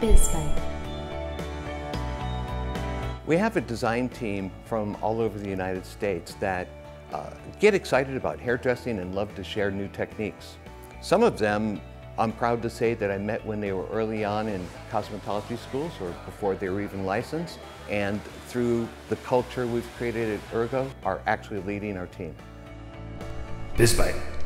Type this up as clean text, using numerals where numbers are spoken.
BizBite. We have a design team from all over the United States that get excited about hairdressing and love to share new techniques. Some of them, I'm proud to say that I met when they were early on in cosmetology schools or before they were even licensed, and through the culture we've created at Ergo are actually leading our team. BizBite.